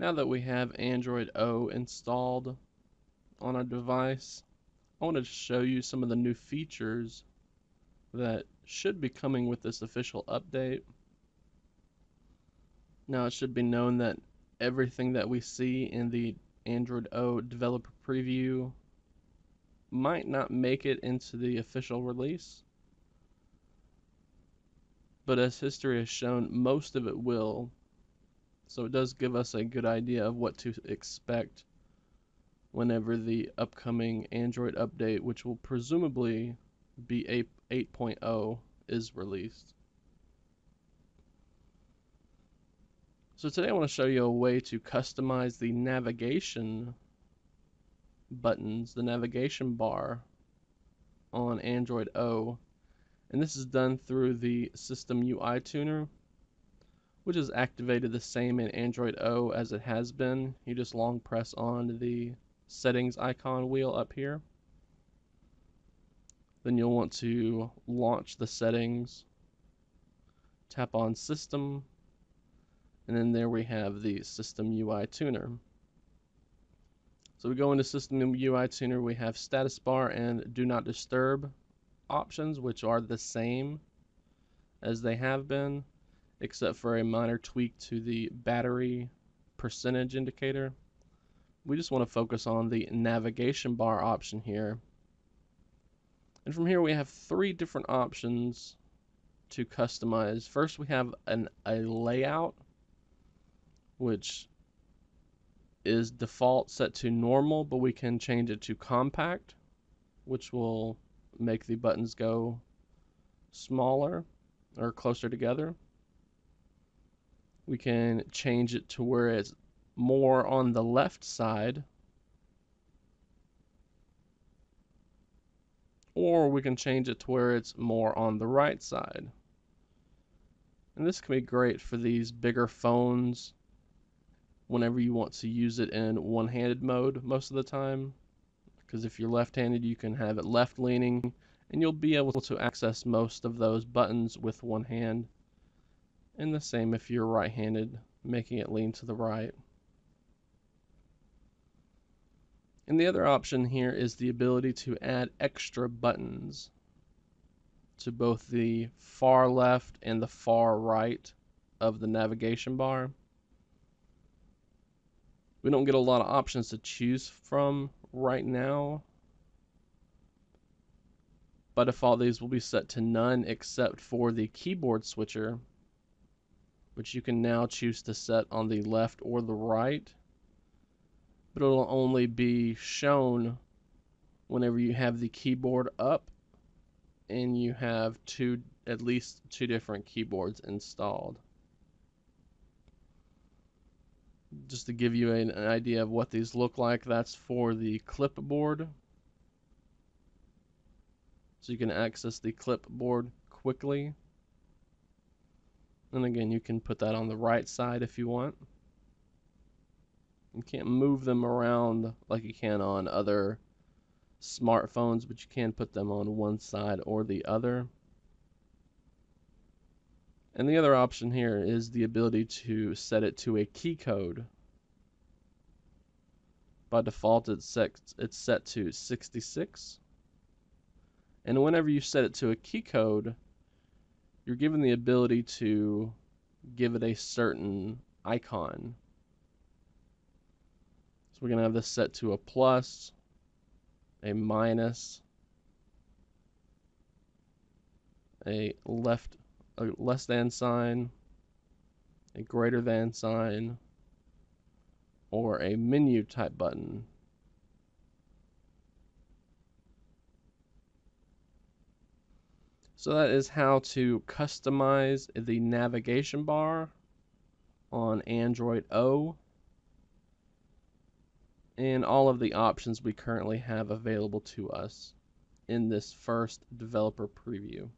Now that we have Android O installed on our device, I want to show you some of the new features that should be coming with this official update. Now it should be known that everything that we see in the Android O developer preview might not make it into the official release, but as history has shown, most of it will, so it does give us a good idea of what to expect whenever the upcoming Android update, which will presumably be 8.0, is released. So today I want to show you a way to customize the navigation buttons, the navigation bar on Android O, and this is done through the System UI Tuner, which is activated the same in Android O as it has been. You just long press on the settings icon wheel up here, then you'll want to launch the settings, tap on System, and then there we have the System UI Tuner. So we go into System UI Tuner, we have status bar and do not disturb options, which are the same as they have been, except for a minor tweak to the battery percentage indicator. We just want to focus on the navigation bar option here. And from here we have three different options to customize. First we have a layout, which is default set to normal, but we can change it to compact, which will make the buttons go smaller or closer together. We can change it to where it's more on the left side, or we can change it to where it's more on the right side. And this can be great for these bigger phones whenever you want to use it in one-handed mode most of the time, because if you're left-handed you can have it left-leaning and you'll be able to access most of those buttons with one hand, and the same if you're right-handed, making it lean to the right. And the other option here is the ability to add extra buttons to both the far left and the far right of the navigation bar. We don't get a lot of options to choose from right now. By default, these will be set to none except for the keyboard switcher, which you can now choose to set on the left or the right, but it'll only be shown whenever you have the keyboard up and you have at least two different keyboards installed. Just to give you an idea of what these look like, that's for the clipboard. So you can access the clipboard quickly. And again, you can put that on the right side if you want. You can't move them around like you can on other smartphones, but you can put them on one side or the other. And the other option here is the ability to set it to a key code. By default, it's set to 66. And whenever you set it to a key code, you're given the ability to give it a certain icon. So we're going to have this set to a plus, a minus, a less than sign, a greater than sign, or a menu type button. So that is how to customize the navigation bar on Android O and all of the options we currently have available to us in this first developer preview.